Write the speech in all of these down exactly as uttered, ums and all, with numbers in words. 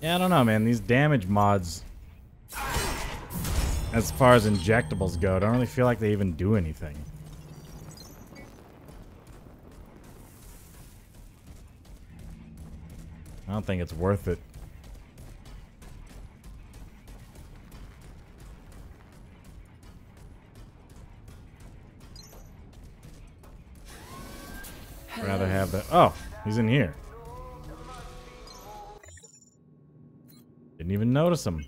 Yeah, I don't know, man. These damage mods, as far as injectables go, don't really feel like they even do anything. I don't think it's worth it. I'd rather have the... Oh, he's in here. Didn't even notice him.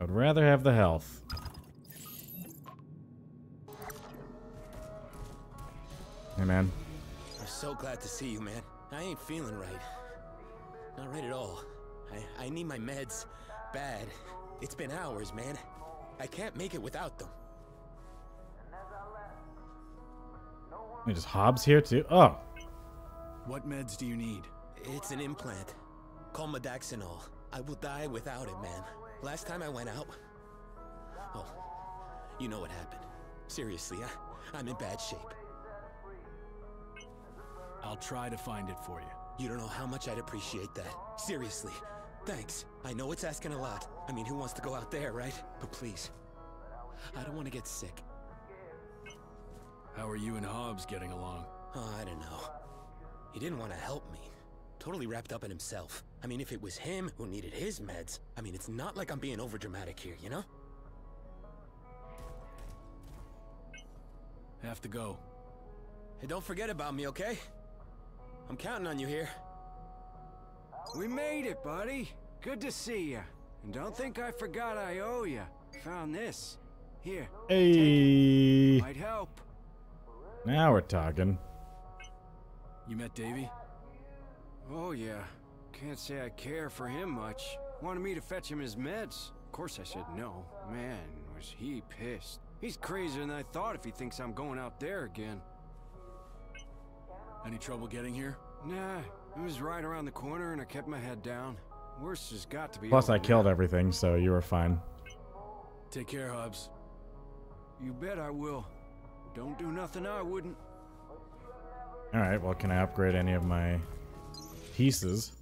I'd rather have the health. Hey, man. I'm so glad to see you, man. I ain't feeling right. Not right at all. I, I need my meds. Bad. It's been hours, man. I can't make it without them. Wait, is Hobbs here too? Oh. What meds do you need? It's an implant. Called Modaxinol. I will die without it, man. Last time I went out... Oh, you know what happened. Seriously, I, I'm in bad shape. I'll try to find it for you. You don't know how much I'd appreciate that. Seriously. Thanks. I know it's asking a lot. I mean, who wants to go out there, right? But please. I don't want to get sick. How are you and Hobbs getting along? Oh, I don't know. He didn't want to help me. Totally wrapped up in himself. I mean, if it was him who needed his meds, I mean, it's not like I'm being overdramatic here, you know? Have to go. Hey, don't forget about me, okay? I'm counting on you here. We made it, buddy. Good to see you. And don't think I forgot I owe you. Found this. Here. Hey. Might help. Now we're talking. You met Davey? Oh, yeah. Can't say I care for him much. Wanted me to fetch him his meds. Of course I said no. Man, was he pissed. He's crazier than I thought if he thinks I'm going out there again. Any trouble getting here? Nah, it was right around the corner and I kept my head down. Worst has got to be... Plus I killed everything, so you were fine. Take care, Hobbs. You bet I will. Don't do nothing I wouldn't. Alright, well, can I upgrade any of my pieces?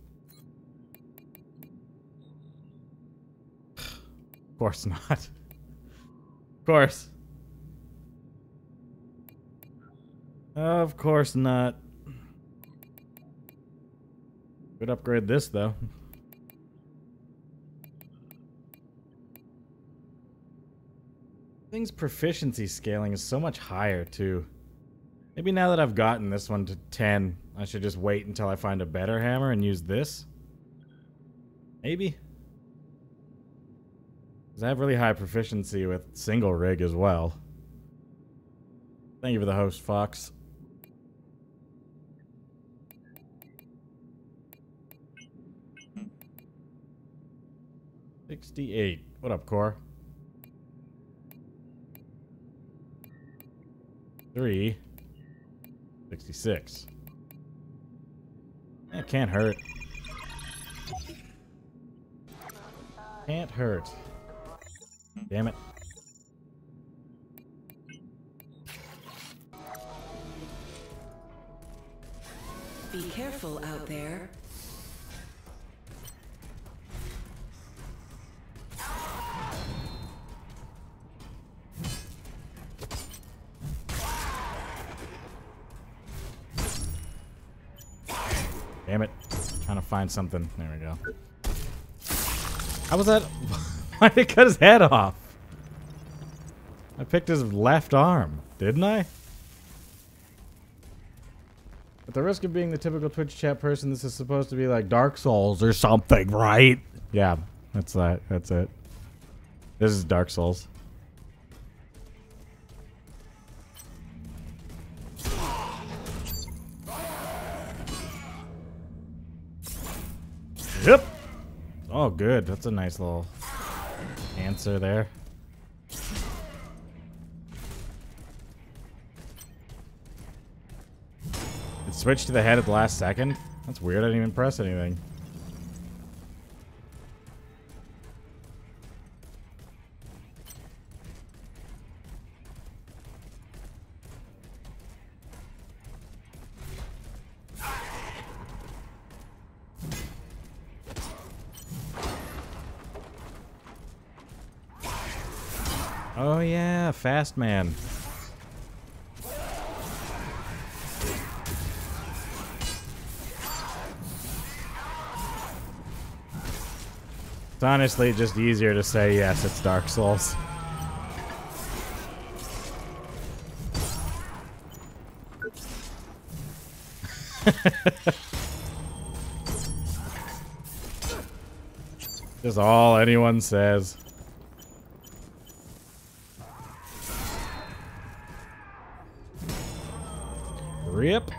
Of course not. Of course. Of course not. Could upgrade this though. Thing's proficiency scaling is so much higher too. Maybe now that I've gotten this one to ten, I should just wait until I find a better hammer and use this. Maybe. Because I have really high proficiency with single rig as well. Thank you for the host, Fox. sixty-eight. What up, Core? Three. sixty-six. That can't hurt. Can't hurt. Damn it. Be careful out there. Damn it. Trying to find something. There we go. How was that? Why did it cut his head off? I picked his left arm, didn't I? At the risk of being the typical Twitch chat person, this is supposed to be like Dark Souls or something, right? Yeah, that's that. That's it. This is Dark Souls. Yep. Oh, good. That's a nice little answer there. It switched to the head at the last second? That's weird. I didn't even press anything. Oh yeah, fast man. It's honestly just easier to say yes, it's Dark Souls. Just all anyone says. Rip.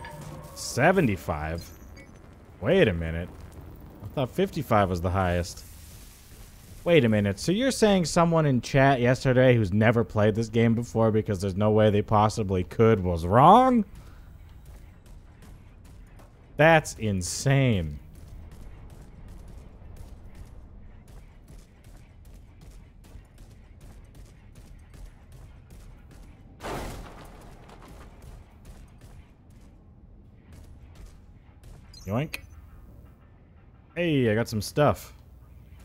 seventy-five. Wait a minute. I thought fifty-five was the highest. Wait a minute. So you're saying someone in chat yesterday who's never played this game before because there's no way they possibly could was wrong? That's insane. Yoink. Hey, I got some stuff.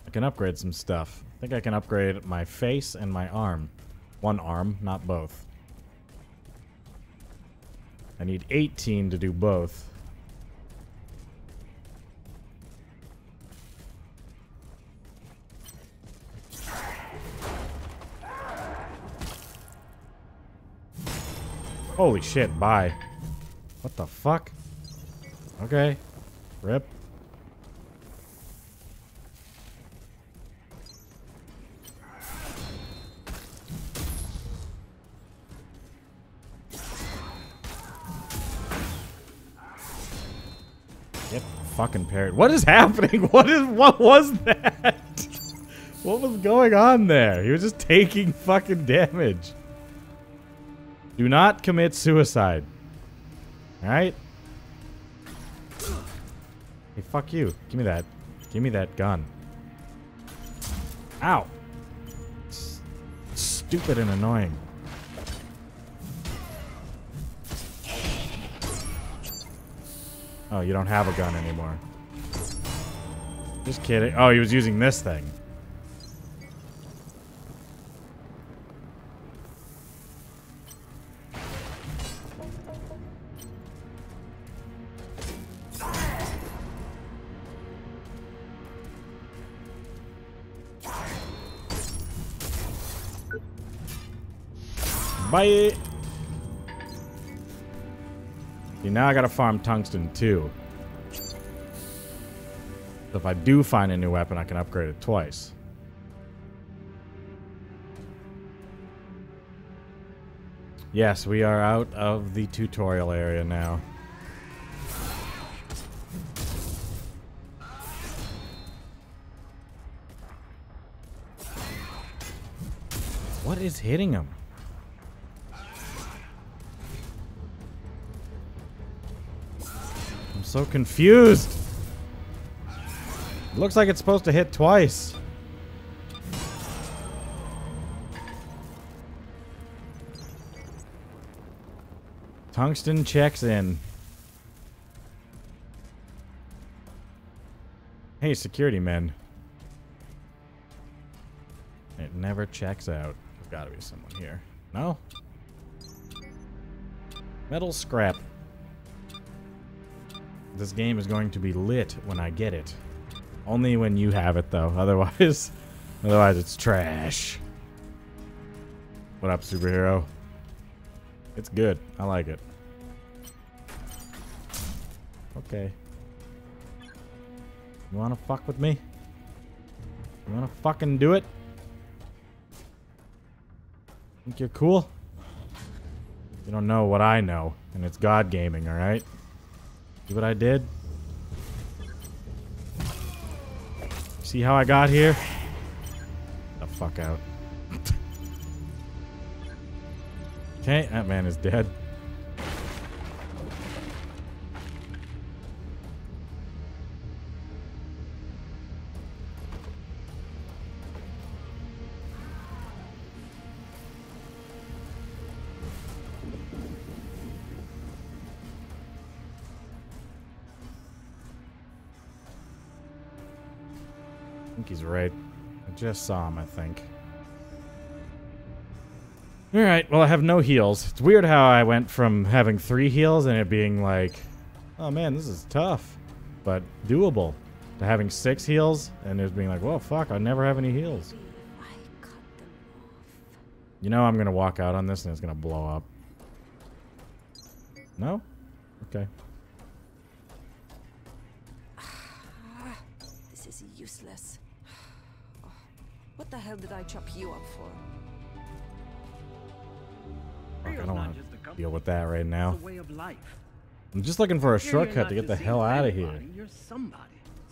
I can upgrade some stuff. I think I can upgrade my face and my arm. One arm, not both. I need eighteen to do both. Holy shit, bye. What the fuck? Okay. Rip. Get fucking parried. What is happening? What is what was that? What was going on there? He was just taking fucking damage. Do not commit suicide. Alright? Hey, fuck you. Give me that. Give me that gun. Ow! It's stupid and annoying. Oh, you don't have a gun anymore. Just kidding. Oh, he was using this thing. Bye. See, now I gotta farm tungsten too. So if I do find a new weapon, I can upgrade it twice. Yes, we are out of the tutorial area now. What is hitting him? So confused. It looks like it's supposed to hit twice. Tungsten checks in. Hey, security men. It never checks out. There's gotta be someone here. No? Metal scrap. This game is going to be lit when I get it. Only when you have it, though. Otherwise, otherwise it's trash. What up, superhero? It's good. I like it. Okay. You wanna fuck with me? You wanna fucking do it? Think you're cool? You don't know what I know, and it's God gaming, alright? See what I did? See how I got here? Get the fuck out. Okay, that man is dead. He's right. I just saw him, I think. Alright, well I have no heals. It's weird how I went from having three heals and it being like, oh man, this is tough, but doable, to having six heals and it being like, well, fuck, I never have any heals. You know I'm going to walk out on this and it's going to blow up. No? Okay. This is useless. What the hell did I chop you up for? I don't want to deal with that right now. I'm just looking for a shortcut to get the hell out of here. You're somebody.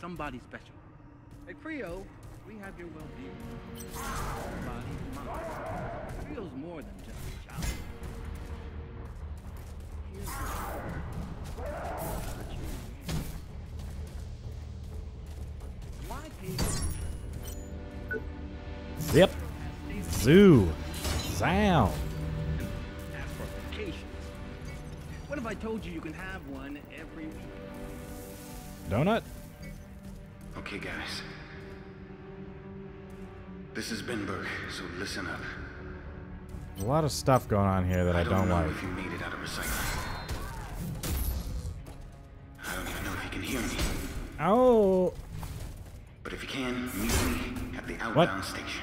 Somebody special. At Creo, we have your well-being. Creo's more than just a job. My people. Zip. Zoo. Zow. What if I told you you can have one every week? Donut? Okay, guys. This is Benberg, so listen up. There's a lot of stuff going on here that I, I don't, don't know like. If you made it out of recycling. I don't even know if you can hear me. Oh. But if you can, meet me at the outbound station.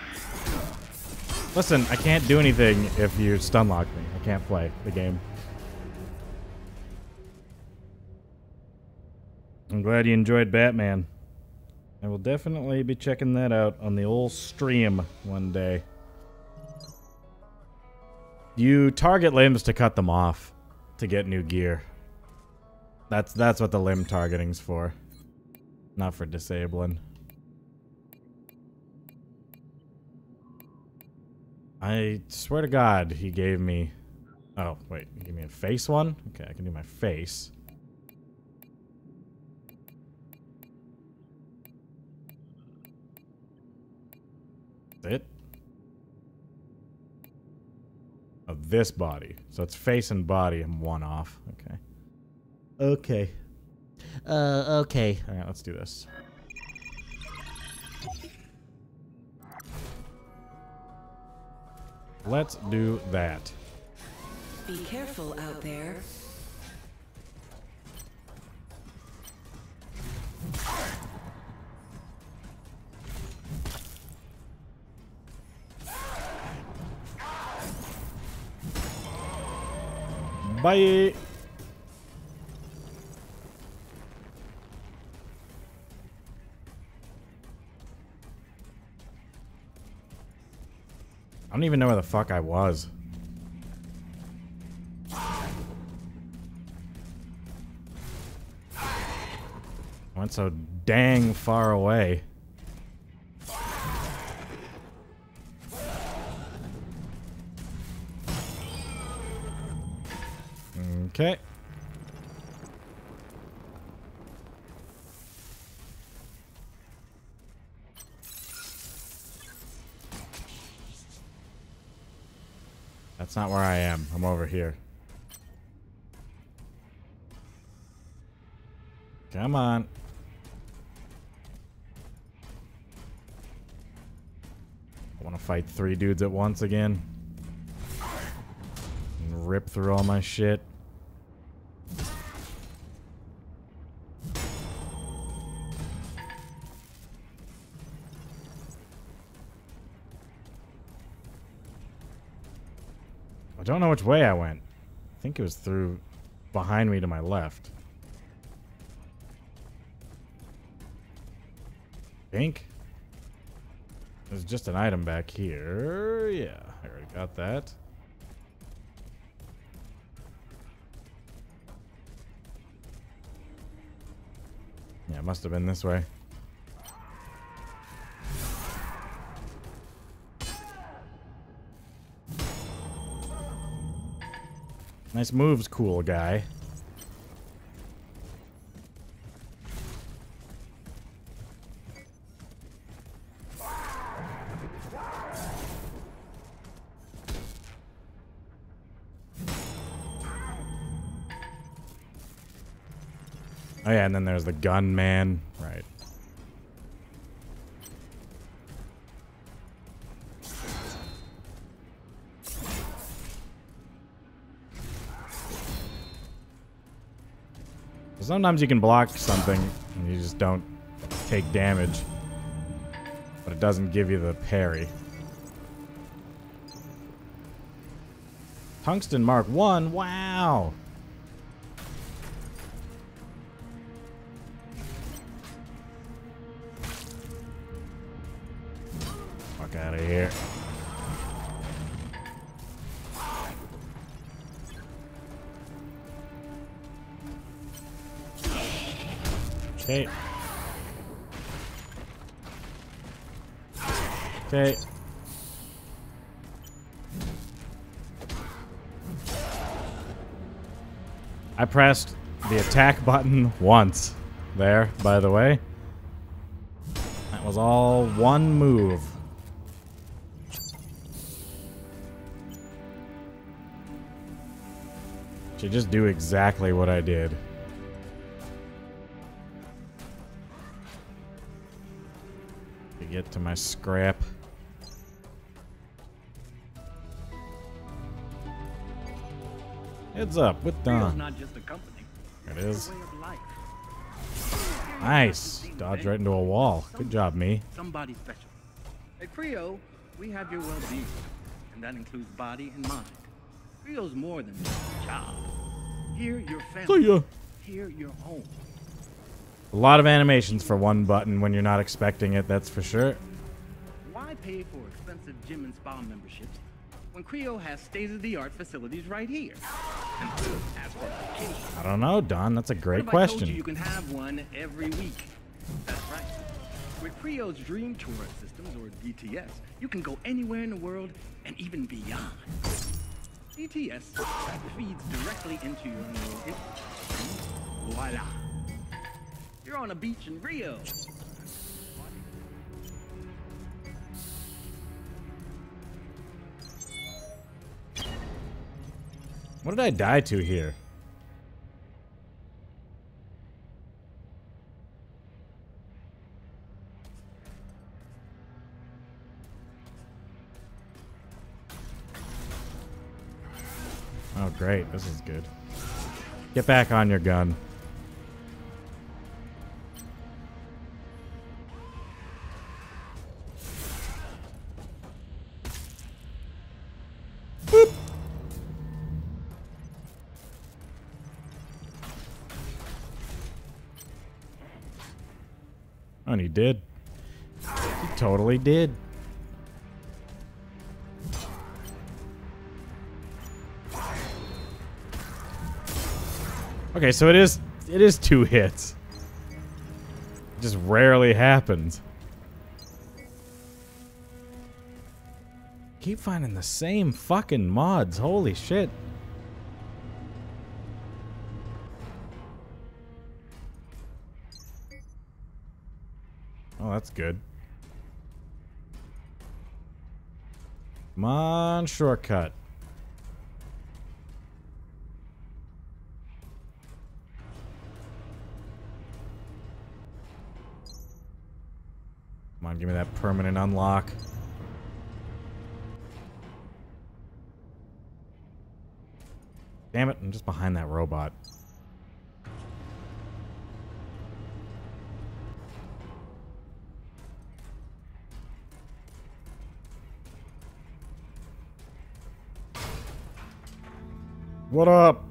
Listen, I can't do anything if you stun lock me. I can't play the game. I'm glad you enjoyed Batman. I will definitely be checking that out on the old stream one day. You target limbs to cut them off to get new gear. That's that's what the limb targeting's for. Not for disabling. I swear to God he gave me... Oh, wait. He gave me a face one? Okay, I can do my face. It of this body, so it's face and body and one off. Okay, okay, uh, okay. All right, let's do this. Let's do that. Be careful out there. Bye. I don't even know where the fuck I was. I went so dang far away. Okay. That's not where I am. I'm over here. Come on. I want to fight three dudes at once again. And rip through all my shit. I don't know which way I went. I think it was through behind me to my left. I think. There's just an item back here. Yeah, I already got that. Yeah, it must have been this way. Nice moves, cool guy. Oh yeah, and then there's the gun man. Right. Sometimes you can block something and you just don't take damage, but it doesn't give you the parry. Tungsten Mark One. Wow. Fuck out of here. Okay. Okay. I pressed the attack button once there, by the way. That was all one move. Should just do exactly what I did. To get to my scrap. Heads up, with Don. Not just a company. There it is. Nice. Dodge right into a wall. Good job, me. Somebody special. At Creo, we have your well-being, and that includes body and mind. Creo's more than a job. Here, your family. Here, your home. A lot of animations for one button when you're not expecting it, that's for sure. Why pay for expensive gym and spa memberships when Creo has state-of-the-art facilities right here? I don't know, Don. That's a great what question. I told you, you can have one every week. That's right. With Creo's Dream Tourist Systems, or D T S, you can go anywhere in the world and even beyond. D T S feeds directly into your own. Voila. You're on a beach in Rio. What did I die to here? Oh, great. This is good. Get back on your gun. And he did. He totally did. Okay, so it is it is two hits. It just rarely happens. Keep finding the same fucking mods. Holy shit. Oh, that's good. Come on, shortcut. Come on, give me that permanent unlock. Damn it, I'm just behind that robot. What up?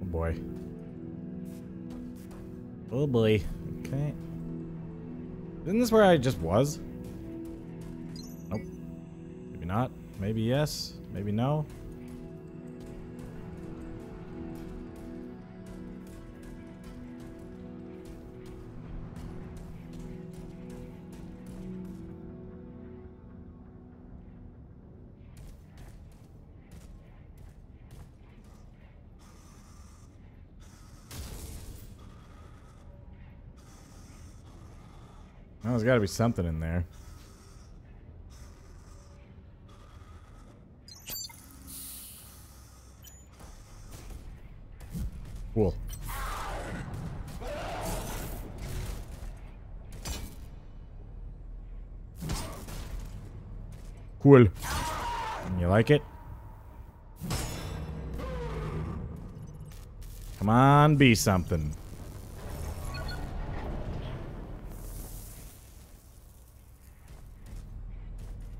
Oh boy. Oh boy. Okay. Isn't this where I just was? Not. Maybe yes. Maybe no. Well, there's got to be something in there. Cool. Cool. You like it? Come on, be something.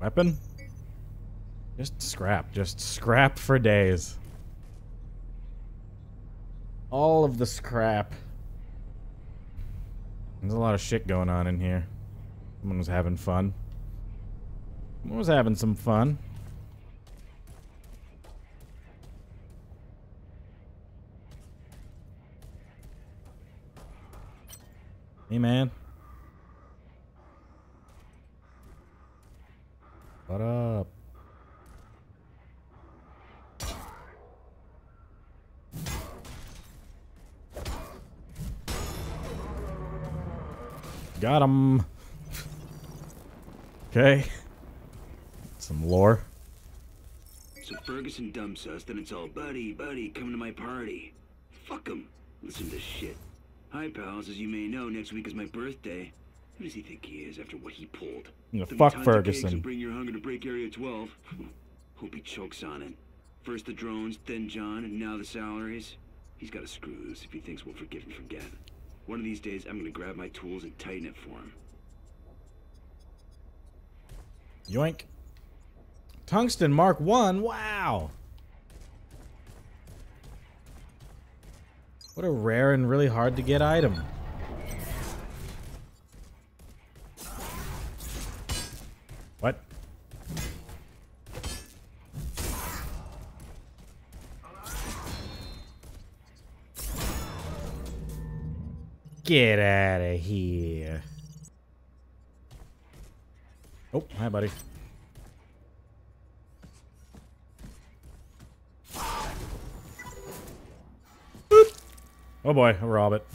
Weapon? Just scrap. Just scrap for days. All of the scrap. There's a lot of shit going on in here. Someone was having fun. Someone was having some fun. Hey, man. What up? Got him. Okay. Some lore. So Ferguson dumps us, then it's all buddy, buddy, come to my party. Fuck him. Listen to this shit. Hi, pals. As you may know, next week is my birthday. Who does he think he is after what he pulled? Yeah, fuck Ferguson. Bring your hunger to break Area twelve. Hope he chokes on it. First the drones, then John, and now the salaries. He's got to screw loose if he thinks we'll forgive and forget. One of these days, I'm going to grab my tools and tighten it for him. Yoink. Tungsten Mark one. Wow. What a rare and really hard to get item. What? Get out of here. Oh, hi, buddy. Oh boy, I'll rob it.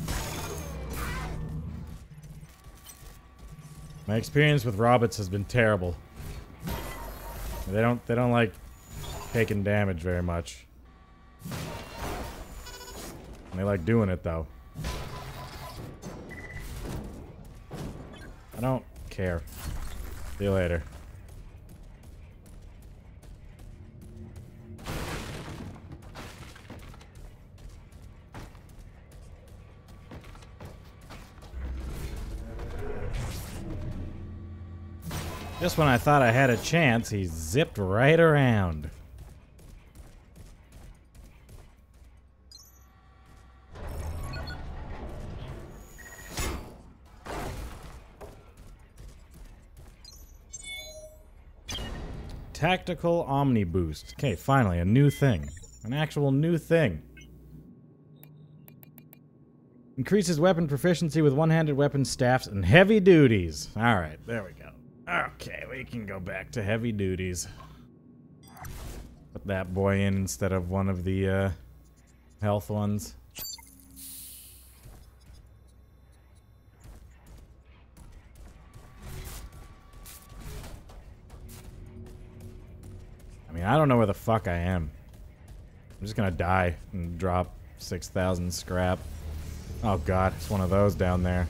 My experience with robots has been terrible. They don't they don't like taking damage very much. And they like doing it though. I don't care. See you later. Just when I thought I had a chance, he zipped right around. Tactical Omni Boost. Okay, finally, a new thing. An actual new thing. Increases weapon proficiency with one-handed weapon staffs and heavy duties. Alright, there we go. Okay, we can go back to heavy duties. Put that boy in instead of one of the uh, health ones. I mean, I don't know where the fuck I am. I'm just gonna die and drop six thousand scrap. Oh god, it's one of those down there.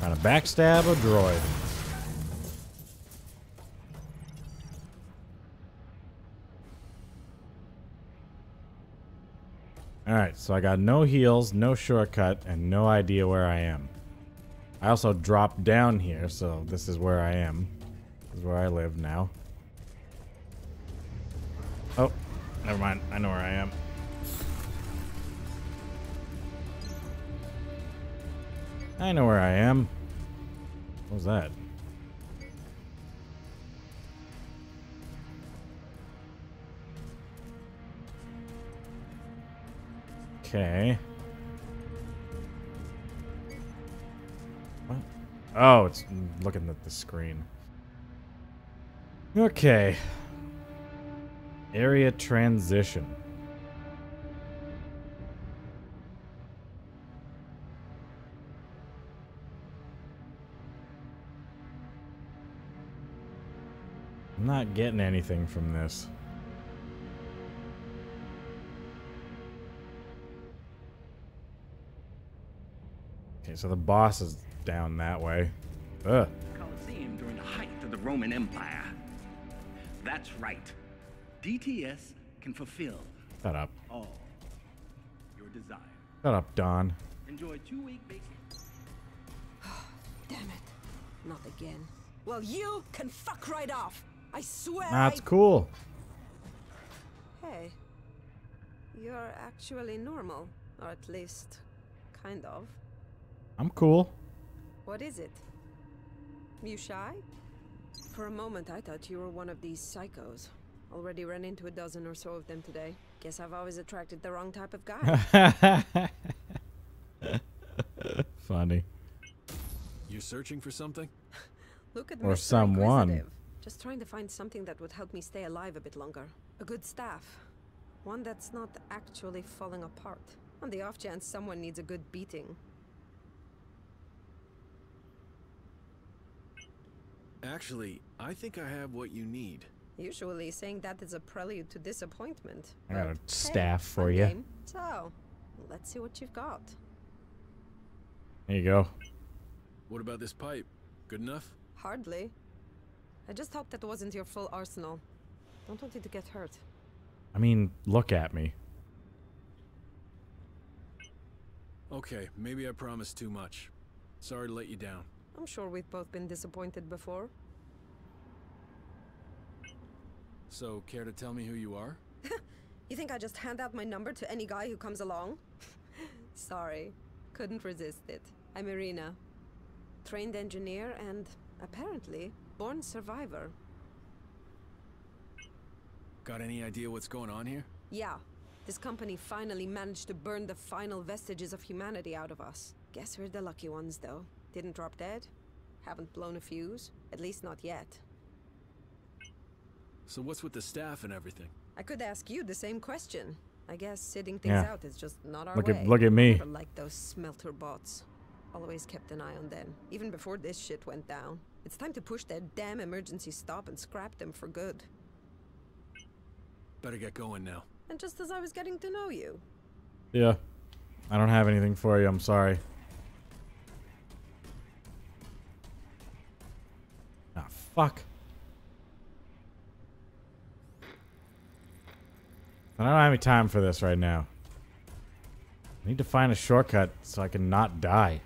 Trying to backstab a droid. Alright, so I got no heals, no shortcut, and no idea where I am. I also dropped down here, so this is where I am. This is where I live now. Oh, never mind. I know where I am. I know where I am. What was that? Okay. What? Oh, it's looking at the screen. Okay. Area transition. I'm not getting anything from this. Okay, so the boss is down that way. Ugh. Colosseum during the height of the Roman Empire. That's right. D T S can fulfill Shut up. all your desire. Shut up, Don. Enjoy two week basic. Damn it. Not again. Well, you can fuck right off. I swear. That's I... cool. Hey. You're actually normal, or at least kind of. I'm cool. What is it? You shy? For a moment I thought you were one of these psychos. Already ran into a dozen or so of them today. Guess I've always attracted the wrong type of guy. Funny. You're searching for something? Look at me. Or someone. Just trying to find something that would help me stay alive a bit longer. A good staff. One that's not actually falling apart. On the off chance someone needs a good beating. Actually, I think I have what you need. Usually saying that is a prelude to disappointment. I got a staff hey, for you. Game. So, let's see what you've got. There you go. What about this pipe? Good enough? Hardly. I just hope that wasn't your full arsenal. Don't want you to get hurt. I mean, look at me. Okay, maybe I promised too much. Sorry to let you down. I'm sure we've both been disappointed before. So, care to tell me who you are? You think I just hand out my number to any guy who comes along? Sorry, couldn't resist it. I'm Irina. Trained engineer and, apparently, born survivor. Got any idea what's going on here? Yeah. This company finally managed to burn the final vestiges of humanity out of us. Guess we're the lucky ones, though. Didn't drop dead. Haven't blown a fuse. At least not yet. So what's with the staff and everything? I could ask you the same question. I guess sitting things yeah. out is just not our look way. At, look at me. Never liked those smelter bots. Always kept an eye on them, even before this shit went down. It's time to push that damn emergency stop and scrap them for good. Better get going now. And just as I was getting to know you. Yeah. I don't have anything for you, I'm sorry. Ah, fuck. I don't have any time for this right now. I need to find a shortcut so I can not die.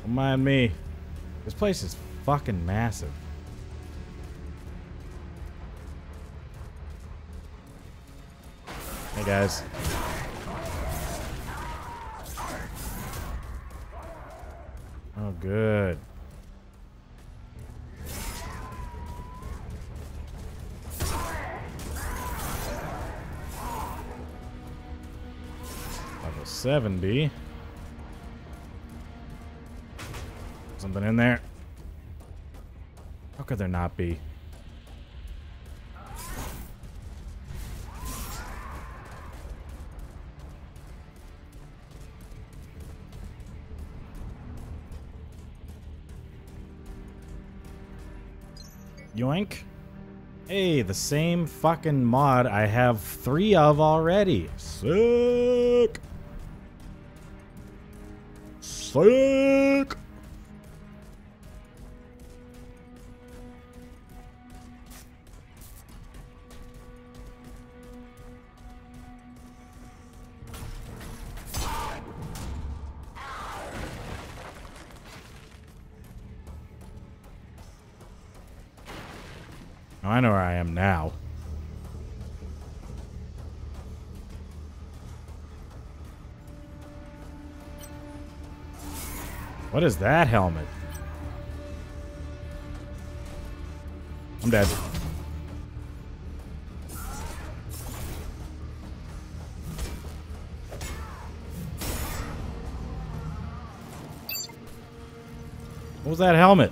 Don't mind me. This place is fucking massive. Hey guys. Oh, good. Level seventy. Something in there. How could there not be? Yoink. Hey, the same fucking mod I have three of already. Sick. Sick. I know where I am now. What is that helmet? I'm dead. What was that helmet?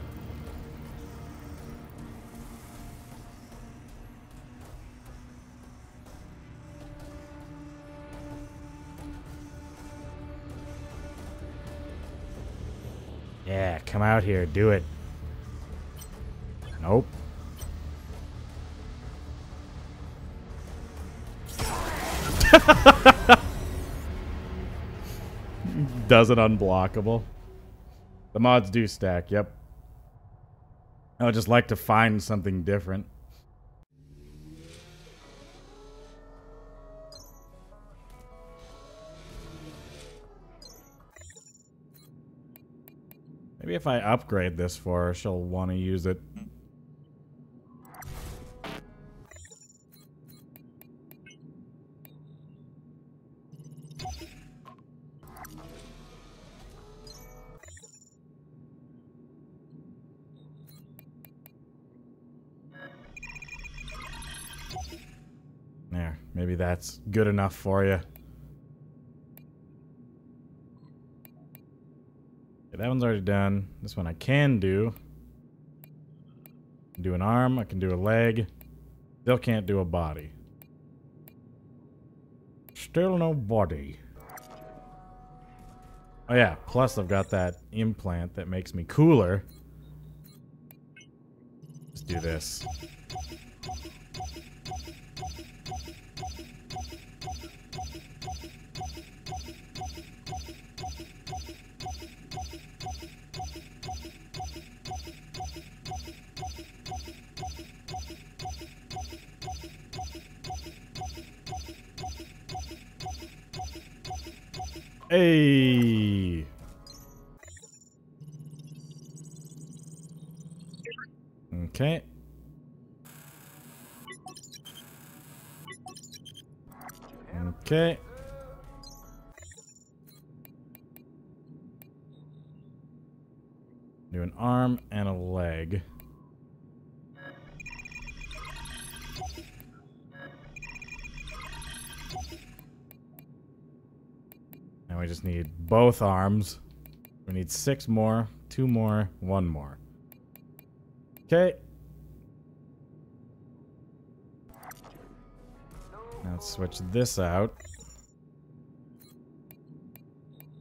Yeah, come out here. Do it. Nope. Doesn't unblockable. The mods do stack, yep. I would just like to find something different. Maybe if I upgrade this for her, she'll want to use it. Maybe that's good enough for you. Okay, that one's already done. This one I can do. I can do an arm. I can do a leg. Still can't do a body. Still no body. Oh yeah, plus I've got that implant that makes me cooler. Let's do this. Hey. Okay. Okay. Do an arm and a leg. We just need both arms. We need six more, two more, one more. Okay. Let's switch this out.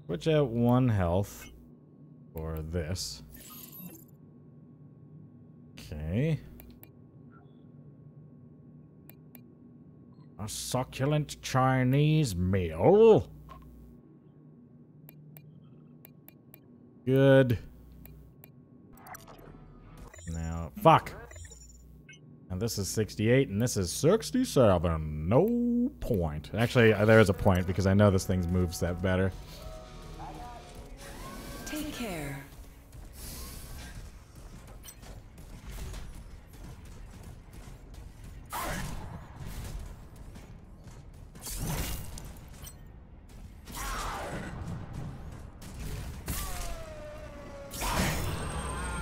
Switch out one health for this. Okay. A succulent Chinese meal. Good. Now, fuck. And this is sixty-eight, and this is sixty-seven. No point. Actually, there is a point because I know this thing's move set better. Take care.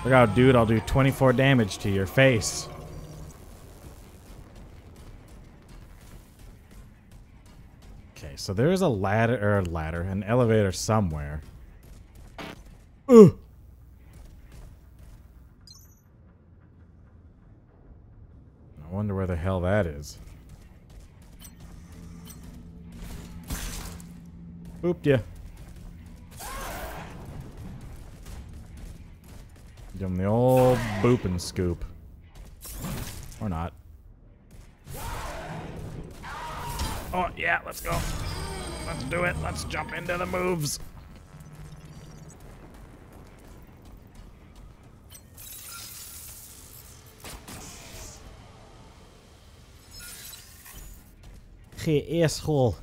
Look out, dude, I'll do twenty-four damage to your face. Okay, so there is a ladder, or a ladder, an elevator somewhere. Ugh. I wonder where the hell that is. Booped ya. Give him the old boop and scoop. Or not. Oh, yeah, let's go. Let's do it. Let's jump into the moves. Hey, asshole.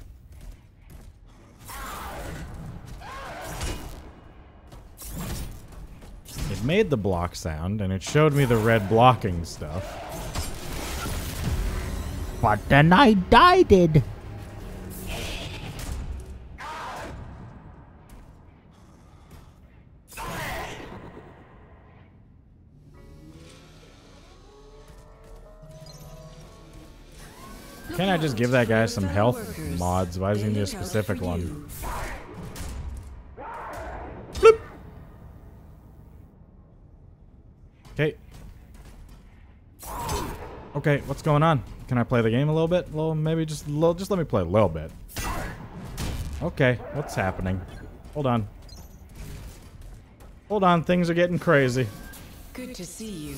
Made the block sound, and it showed me the red blocking stuff. But then I died it. Can I just give that guy some health mods? Why does he need a specific one? Okay. Okay, what's going on? Can I play the game a little bit? A little, maybe just a little, just let me play a little bit. Okay, what's happening? Hold on. Hold on, things are getting crazy. Good to see you.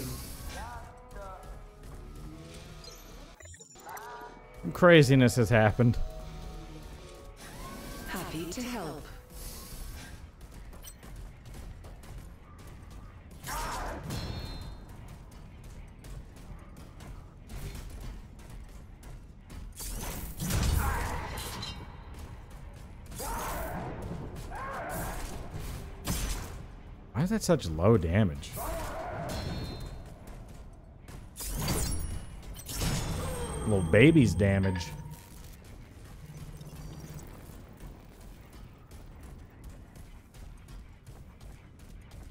Some craziness has happened. Happy to help. Why is that such low damage? Little baby's damage.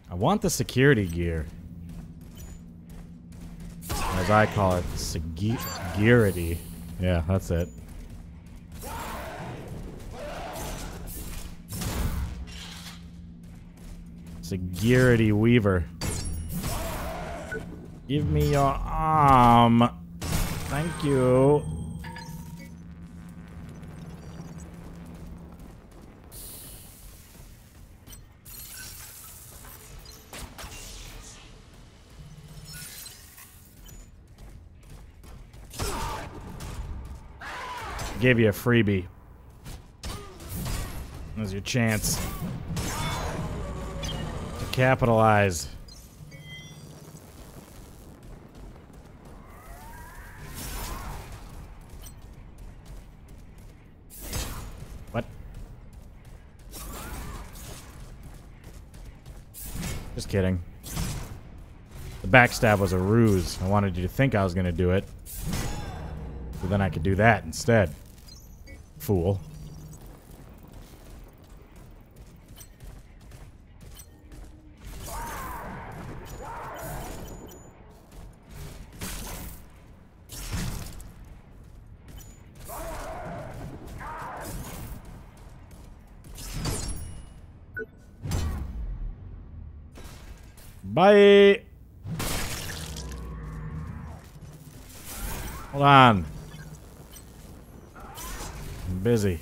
I want the security gear. As I call it, security. Yeah, that's it. Security Weaver. Give me your arm. Thank you. Give you a freebie. There's your chance to capitalize. What? Just kidding. The backstab was a ruse. I wanted you to think I was gonna do it, so then I could do that instead. Fool. Bye. Hold on. I'm busy.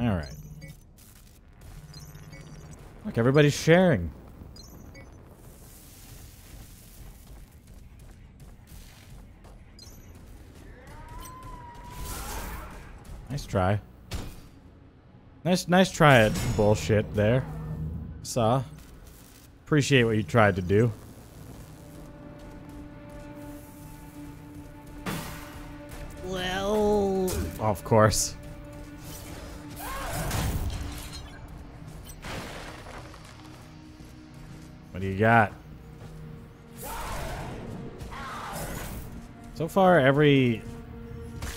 All right. Look, everybody's sharing. Nice try. Nice, nice try at bullshit there. Saw. Appreciate what you tried to do. Well. Of course. What do you got? So far, every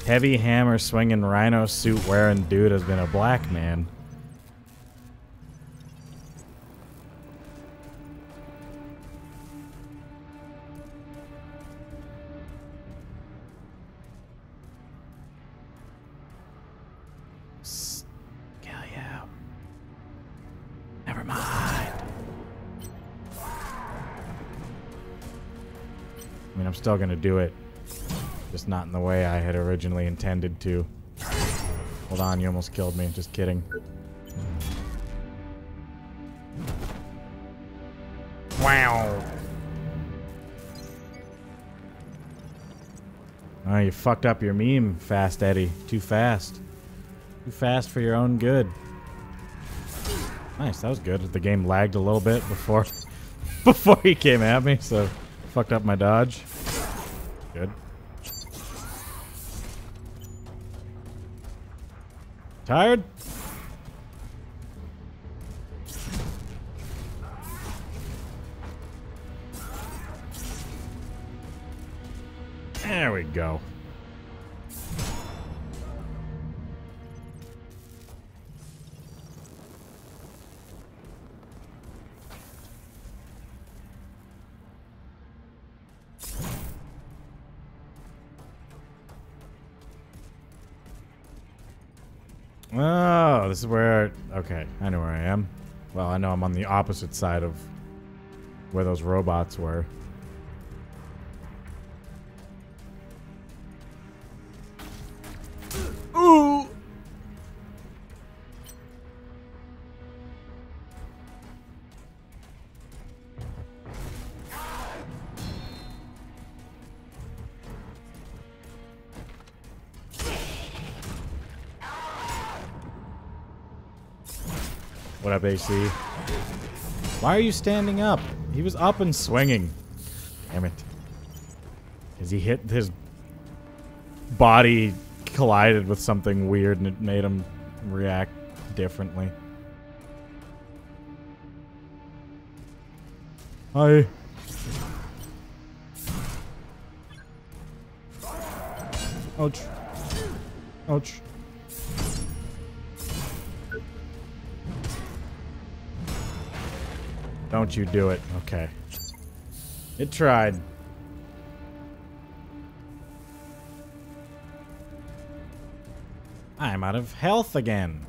heavy hammer swinging rhino suit wearing dude has been a black man. Kill you. Never mind. I mean, I'm still gonna do it. Just not in the way I had originally intended to. Hold on, you almost killed me. Just kidding. Wow. Oh, you fucked up your meme, Fast Eddie. Too fast. Too fast for your own good. Nice, that was good. The game lagged a little bit before before he came at me, so fucked up my dodge. Good. Tired? There we go. Oh, this is where... Okay, I know where I am. Well, I know I'm on the opposite side of where those robots were. Ooh! What up, A C? Why are you standing up? He was up and swinging. Damn it. As he hit, his body collided with something weird and it made him react differently. Hi. Ouch. Ouch. Don't you do it. Okay. It tried. I'm out of health again.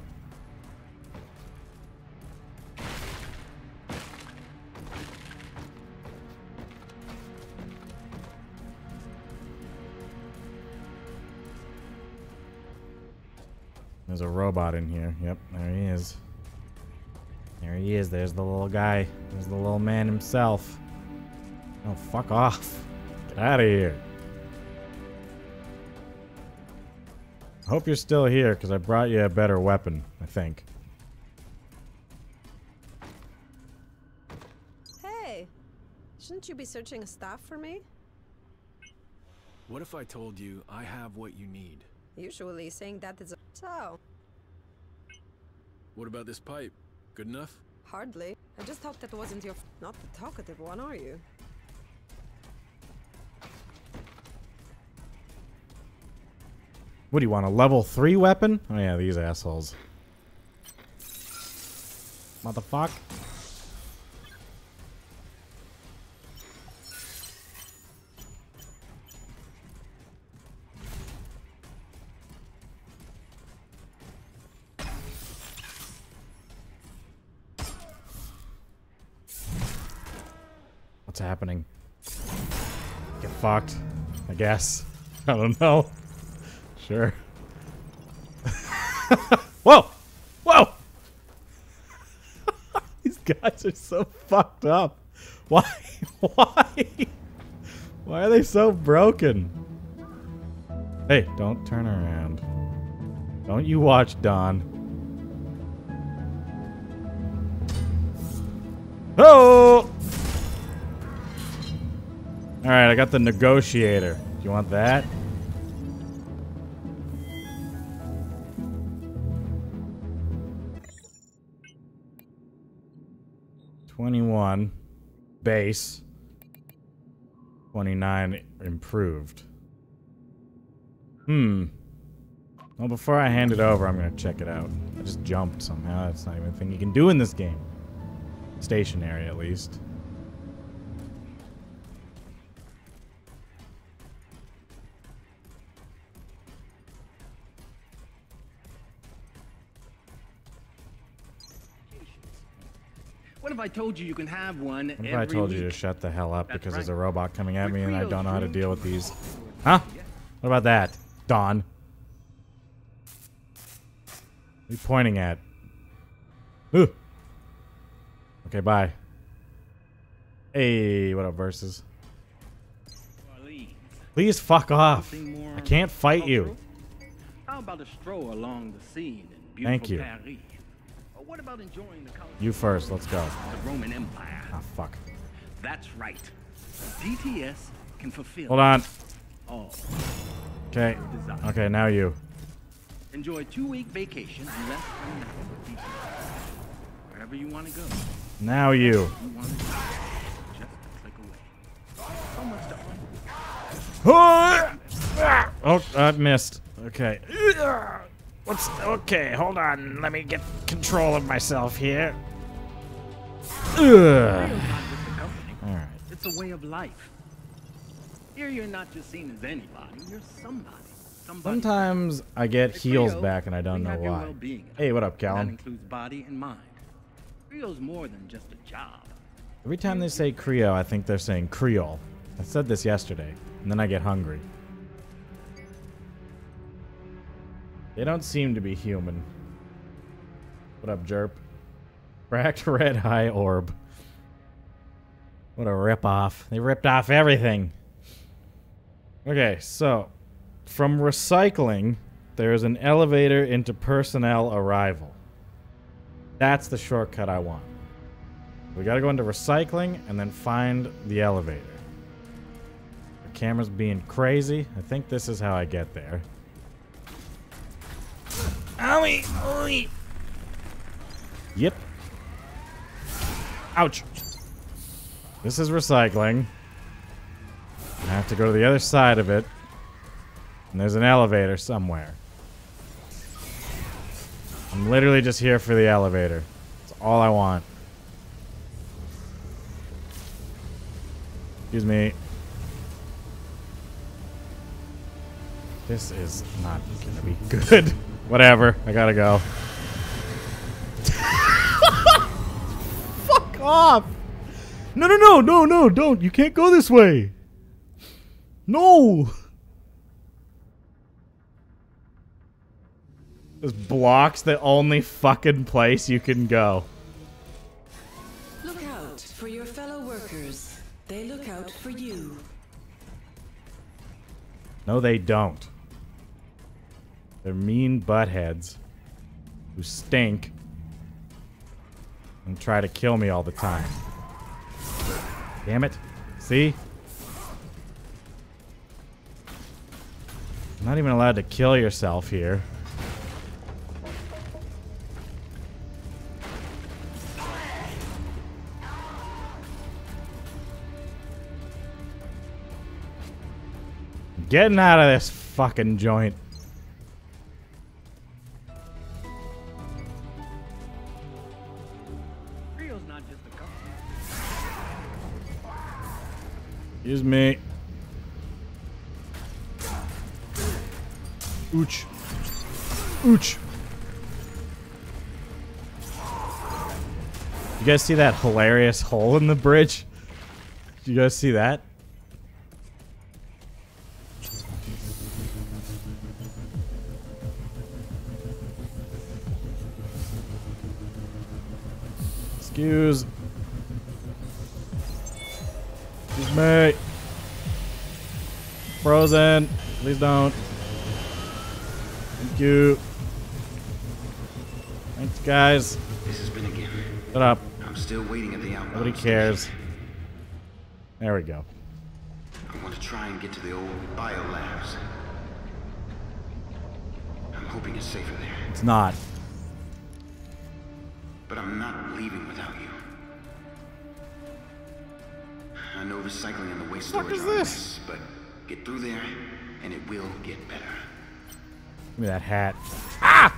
There's a robot in here. Yep, there he is. There he is. There's the little guy. There's the little man himself. Oh, fuck off. Get out of here. I hope you're still here, because I brought you a better weapon, I think. Hey, shouldn't you be searching a staff for me? What if I told you I have what you need? Usually saying that is a... So. What about this pipe? Good enough? Hardly. I just hope that wasn't your... Not the talkative one, are you? What do you want, a level three weapon? Oh yeah, these assholes. Motherfuck. What's happening? Get fucked, I guess. I don't know. Sure. Whoa! Whoa! These guys are so fucked up. Why? Why? Why are they so broken? Hey, don't turn around. Don't you watch Don. Oh! Alright, I got the negotiator. Do you want that? twenty-one base, twenty-nine improved. Hmm. Well, before I hand it over, I'm gonna check it out. I just jumped somehow. That's not even a thing you can do in this game. Stationary, at least. What if I told you you can have one every week? What if I told you to shut the hell up because there's a robot coming at me and I don't know how to deal with these? Huh? What about that, Don? What are you pointing at? Ooh. Okay, bye. Hey, what up, Versus? Please fuck off. I can't fight you. How about a stroll along the scene in beautiful Paris? Thank you. What about enjoying the color? You first, let's go. The Roman Empire. Ah, fuck. That's right. D T S can fulfill. Hold on. All. Okay. Okay, now you. Enjoy two-week vacation and less time with D T S. Wherever you want to go. Now you. You want to go. Just click away. So much to argue. Oh, I missed. Okay. What's... Okay, hold on. Let me get control of myself here. Alright. It's a way of life. Here you're not just seen as anybody. You're somebody. somebody. Sometimes I get heals back and I don't know why. Hey, what up, Callum? That includes body and mind. Creo's more than just a job. Every time they say Creo, I think they're saying Creole. I said this yesterday, and then I get hungry. They don't seem to be human. What up, Jerp? Cracked red high orb. What a rip-off. They ripped off everything. Okay, so from recycling, there is an elevator into personnel arrival. That's the shortcut I want. We gotta go into recycling and then find the elevator. The camera's being crazy. I think this is how I get there. Owie! Owie! Yep. Ouch! This is recycling. I have to go to the other side of it. And there's an elevator somewhere. I'm literally just here for the elevator. That's all I want. Excuse me. This is not gonna be good. Whatever. I gotta go. Fuck off! No, no, no, no, no, don't. You can't go this way. No! This block's the only fucking place you can go. Look out for your fellow workers. They look out for you. No, they don't. They're mean buttheads who stink and try to kill me all the time. Damn it. See? I'm not even allowed to kill yourself here. Getting out of this fucking joint. Creo's not just a company. Excuse me. Ouch. Ouch. You guys see that hilarious hole in the bridge? You guys see that? Excuse. Excuse me. Frozen. Please don't. Thank you. Thanks, guys. This has been a game. Shut up. I'm still waiting at the outbound. Nobody cares. There we go. I want to try and get to the old bio labs. I'm hoping it's safer there. It's not. But I'm not leaving without you. I know recycling and the waste storage are a mess, but get through there and it will get better. Give me that hat. Ah!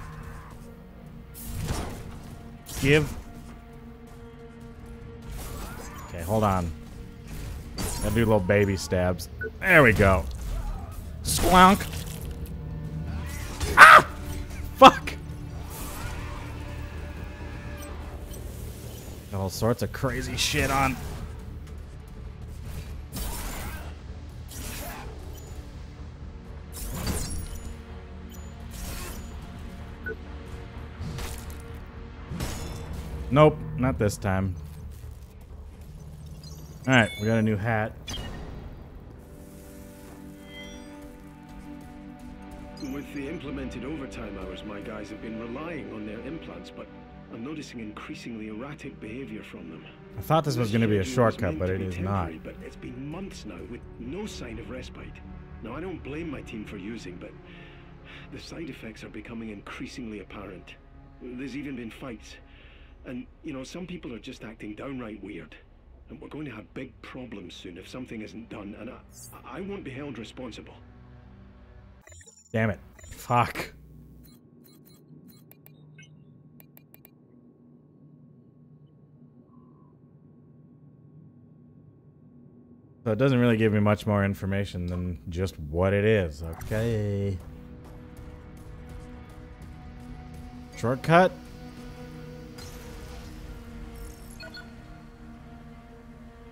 Give. Okay, hold on. Gotta do little baby stabs. There we go. Squonk. Ah! Fuck! All sorts of crazy shit on. Nope, not this time. All right, we got a new hat. With the implemented overtime hours, my guys have been relying on their implants, but I'm noticing increasingly erratic behavior from them. I thought this was going to be a shortcut, but it is not. But it's been months now with no sign of respite. Now, I don't blame my team for using, but the side effects are becoming increasingly apparent. There's even been fights. And, you know, some people are just acting downright weird. And we're going to have big problems soon if something isn't done, and I, I won't be held responsible. Damn it. Fuck. So it doesn't really give me much more information than just what it is. Okay. Shortcut.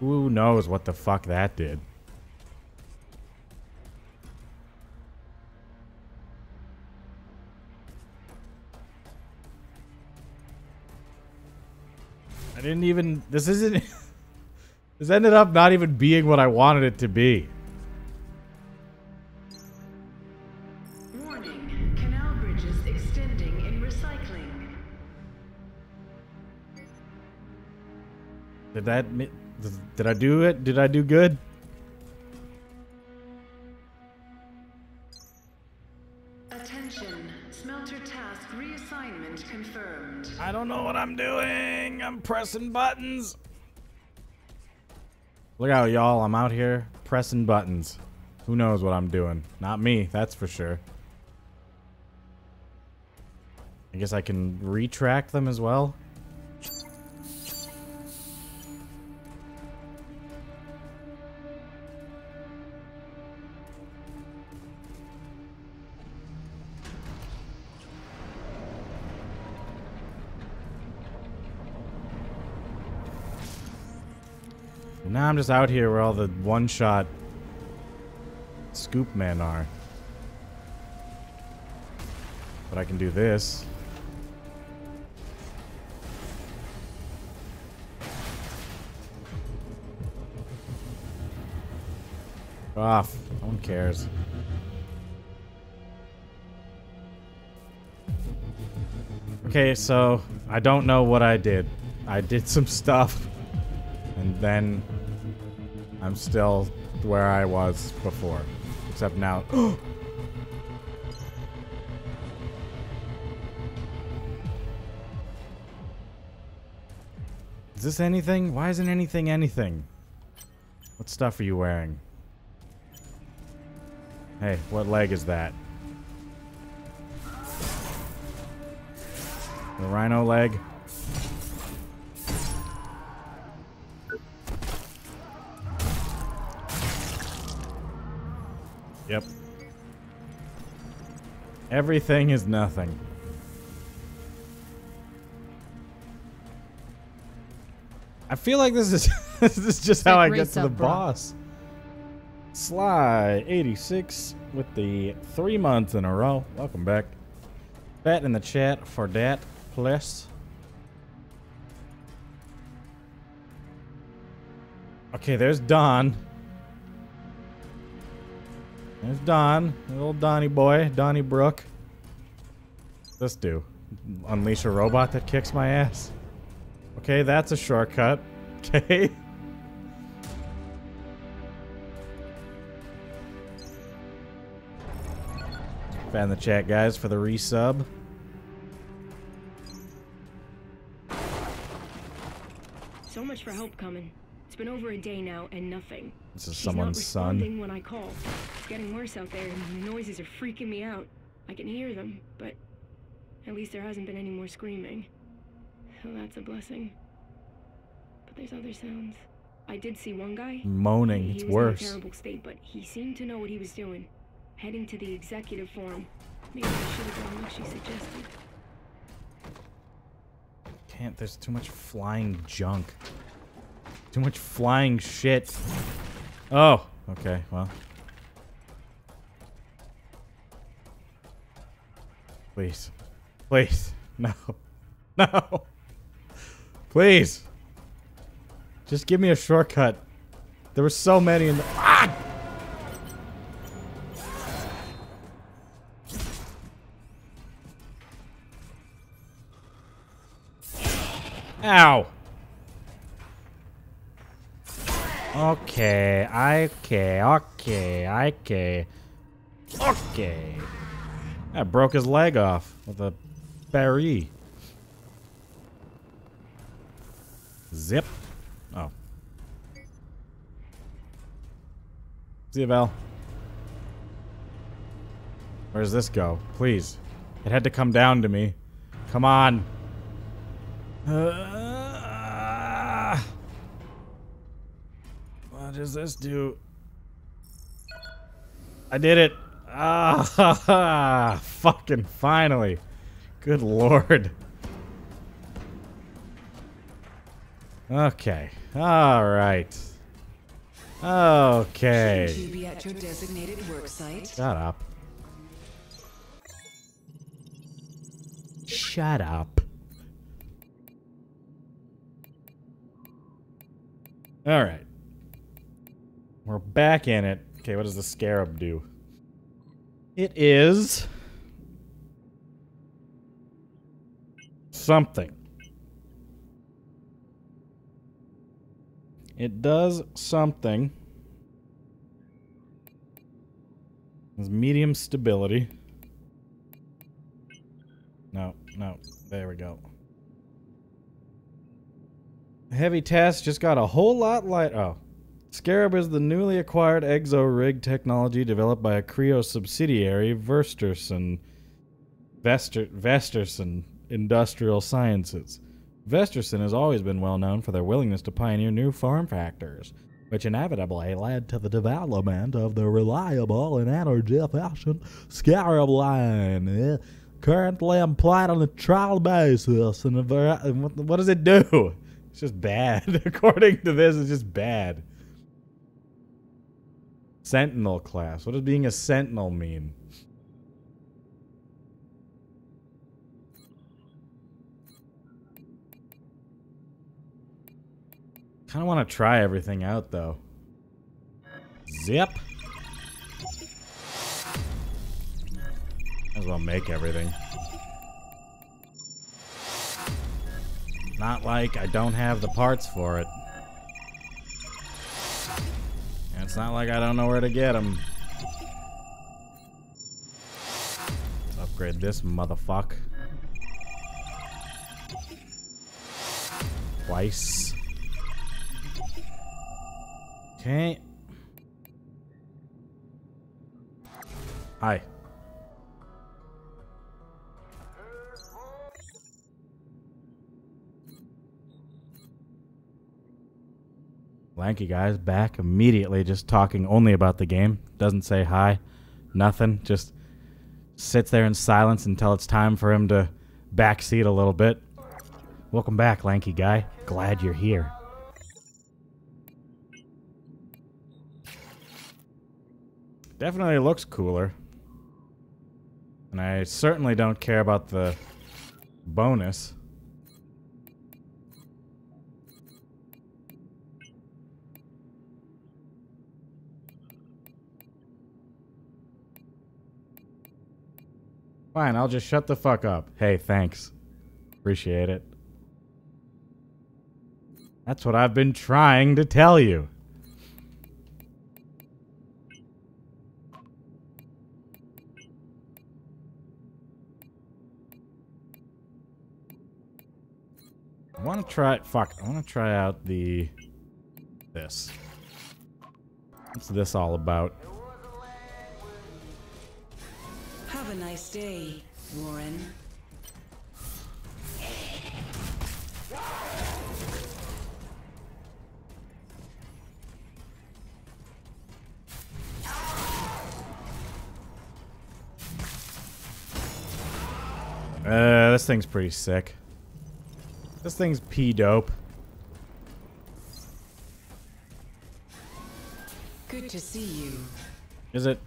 Who knows what the fuck that did? I didn't even... This isn't... This ended up not even being what I wanted it to be. Warning, canal bridges extending in recycling. Did that... Did I do it? Did I do good? Attention. Smelter task reassignment confirmed. I don't know what I'm doing. I'm pressing buttons. Look out, y'all. I'm out here pressing buttons. Who knows what I'm doing? Not me, that's for sure. I guess I can retract them as well. Now I'm just out here where all the one-shot scoop men are. But I can do this. Off. No one cares. Okay, so I don't know what I did. I did some stuff, and then I'm still where I was before. Except now. Is this anything? Why isn't anything anything? What stuff are you wearing? Hey, what leg is that? The rhino leg? Yep. Everything is nothing. I feel like this is this is just how I get to the boss. Sly eighty-six with the three months in a row. Welcome back. That in the chat for that plus. Okay, there's Don. There's Don, little Donnie boy, Donnie Brook. What's this do? Unleash a robot that kicks my ass. Okay, that's a shortcut. Okay. Fan the chat, guys, for the resub. So much for help coming. It's been over a day now and nothing. This is She's someone's son. When I call. It's getting worse out there and the noises are freaking me out. I can hear them, but at least there hasn't been any more screaming. So that's a blessing. But there's other sounds. I did see one guy moaning. He it's was worse. In a terrible state, but he seemed to know what he was doing. Heading to the executive forum. Maybe I should have done what she suggested. Can't. There's too much flying junk. Too much flying shit. Oh, okay, well. Please. Please. No. No. Please. Just give me a shortcut. There were so many in the... Ah! Ow. Okay, okay, okay, okay, okay. I broke his leg off with a berry. Zip. Oh. See you, Val. Where does this go? Please. It had to come down to me. Come on. Uh. What does this do? I did it! Ah, fucking finally! Good lord! Okay, all right. Okay. Should you be at your designated work site? Shut up! Shut up! All right. We're back in it. Okay, what does the scarab do? It is... something. It does something. It's medium stability. No, no. There we go. Heavy task just got a whole lot light. Oh. Scarab is the newly acquired exo-rig technology developed by a Creo subsidiary, Vesterson, Vester, Vesterson Industrial Sciences. Vesterson has always been well known for their willingness to pioneer new form factors, which inevitably led to the development of the reliable and energy-efficient Scarab line. Currently employed on a trial basis, and what does it do? It's just bad. According to this, it's just bad. Sentinel class. What does being a sentinel mean? Kind of want to try everything out, though. Zip. Might as well make everything. Not like I don't have the parts for it. And it's not like I don't know where to get them. Let's upgrade this motherfucker. Twice. Okay. Hi. Lanky guy's back immediately, just talking only about the game. Doesn't say hi, nothing. Just sits there in silence until it's time for him to backseat a little bit. Welcome back, lanky guy. Glad you're here. Definitely looks cooler. And I certainly don't care about the bonus. Fine, I'll just shut the fuck up. Hey, thanks. Appreciate it. That's what I've been trying to tell you. I want to try... Fuck, I want to try out the... This. What's this all about? Have a nice day, Warren. Uh, this thing's pretty sick. This thing's pee-dope. Good to see you. Is it?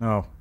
Oh.